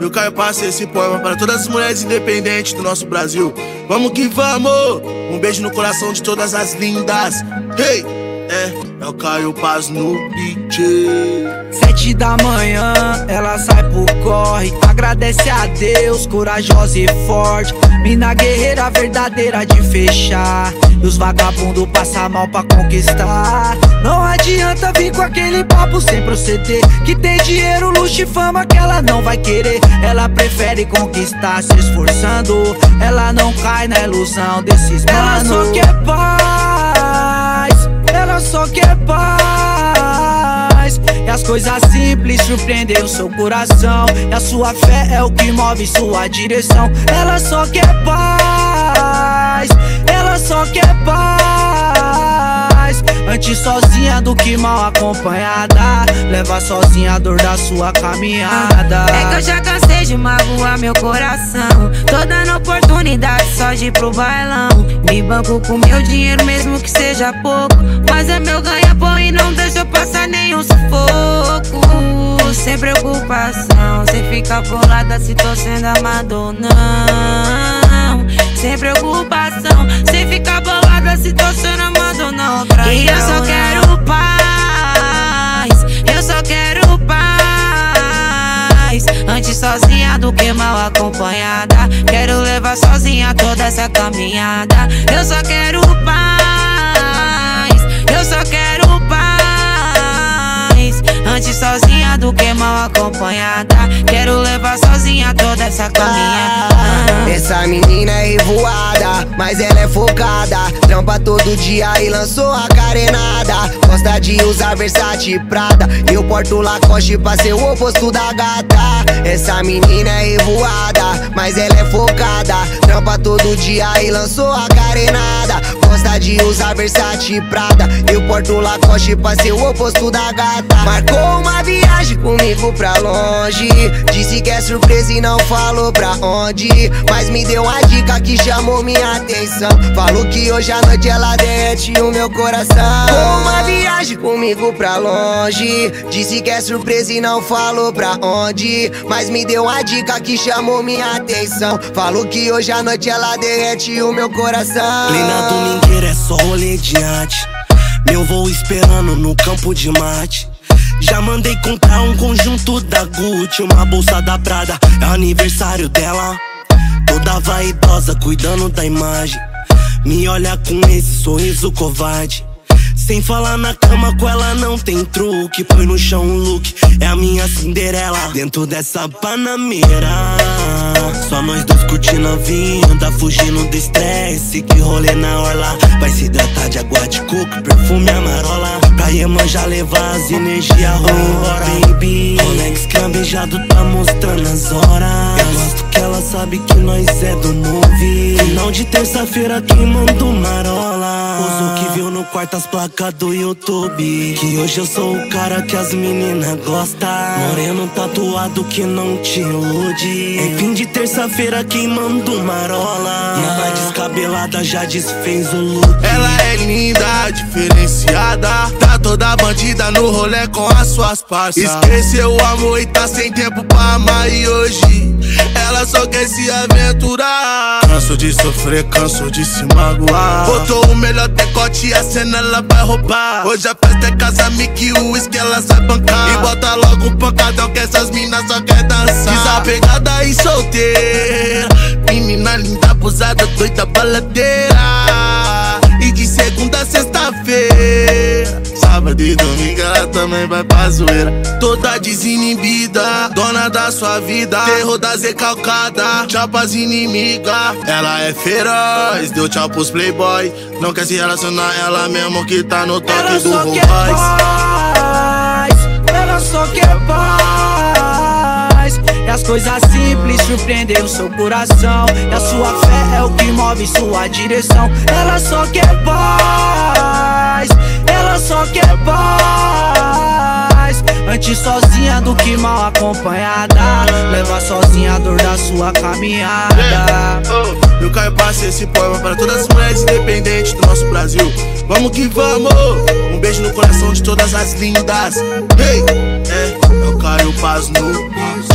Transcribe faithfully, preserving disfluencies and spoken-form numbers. Eu caio pra ser esse poema para todas as mulheres independentes do nosso Brasil. Vamos que vamos! Um beijo no coração de todas as lindas. Hey! É, eu caio paz no D J. Sete da manhã, ela sai pro corre. Agradece a Deus, corajosa e forte. Mina guerreira verdadeira de fechar. E os vagabundos passam mal pra conquistar. Não adianta vir com aquele papo sem proceder. Que tem dinheiro, luxo e fama que ela não vai querer. Ela prefere conquistar se esforçando. Ela não cai na ilusão desses manos. Ela só quer paz, ela só quer paz. E as coisas simples surpreendem o seu coração. E a sua fé é o que move sua direção. Ela só quer paz, ela só quer paz. Antes sozinha do que mal acompanhada. Leva sozinha a dor da sua caminhada. É que eu já cansei de magoar meu coração. Tô dando oportunidade só de ir pro bailão. Me banco com meu dinheiro mesmo que seja pouco. Mas é meu ganha-pão e não deixa eu passar nenhum sufoco. Sem preocupação, sem ficar bolada se tô sendo amado ou não. Sem preocupação, sem ficar bolada se tô sendo amado ou não. E eu só quero paz, eu só quero paz. Antes sozinha do que mal acompanhada. Quero levar sozinha toda essa caminhada. Eu só quero paz, eu só quero paz. Antes sozinha do que mal acompanhada. Quero levar sozinha toda essa caminhada. Essa menina é revoada, mas ela é focada. Trampa todo dia e lançou a carenada. Gosta de usar Versace e Prada. Eu porto Lacoste pra ser o oposto da gata. Essa menina é revoada, mas ela é focada. Trampa todo dia e lançou a carenada. Gosta de usar Versace e Prada. Eu porto Lacoste pra ser o oposto da gata. Marcou uma viagem comigo pra longe. Disse que é surpresa e não falou pra onde. Mas me deu uma dica que chamou minha atenção. Falou que hoje à noite ela derrete o meu coração. Uma viagem comigo pra longe. Disse que é surpresa e não falou pra onde. Mas me deu uma dica que chamou minha atenção. Falou que hoje à noite ela derrete o meu coração. Plena domingueira é só rolê diante. Meu voo esperando no campo de mate. Já mandei comprar um conjunto da Gucci, uma bolsa da Prada, é aniversário dela. Toda vaidosa, cuidando da imagem. Me olha com esse sorriso covarde. Sem falar na cama com ela não tem truque. Põe no chão um look, é a minha Cinderela. Dentro dessa panameira, só nós dois curtindo a vinda. Fugindo do estresse, que rolê na orla. Vai se hidratar de água de coco, perfume amarola. Pra Iemanjá já levar as energias embora. Oh, baby, Conex cambejado tá mostrando as horas. Eu gosto que ela sabe que nós é do movie. Final de terça-feira quem mandou marola. Uso que viu no quarto as placas do YouTube. Que hoje eu sou o cara que as meninas gostam. Moreno tatuado que não te ilude. Em fim de terça-feira quem mandou marola. E ela descabelada já desfez o look. Ela é linda, diferenciada. Tá toda bandida no rolê com as suas parças. Esqueceu o amor e tá sem tempo pra amar. E hoje ela só quer se aventurar. Canso de sofrer, canso de se magoar. Botou o melhor decote e a cena ela vai roubar. Hoje a festa é casa Mickey, o uísque ela sai bancar. E bota logo um pancadão que essas minas só quer dançar. Desapegada e solteira, menina linda, abusada, doida, baladeira. E de segunda a sexta-feira, sábado e domingo ela também vai pra zoeira. Toda desinibida, dona da sua vida. Terror das recalcadas, tchau pras inimigas. Ela é feroz, deu tchau pros playboy. Não quer se relacionar, ela mesmo que tá no toque do Rolls Royce. Ela só quer paz. E as coisas simples surpreendem o seu coração. E a sua fé é o que move sua direção. Ela só quer paz, ela só quer paz. Antes sozinha do que mal acompanhada. Leva sozinha a dor da sua caminhada. Hey, oh, eu caio pra ser esse poema para todas as mulheres independentes do nosso Brasil. Vamos que vamos! Um beijo no coração de todas as lindas. Hey, é, eu caio paz no D J.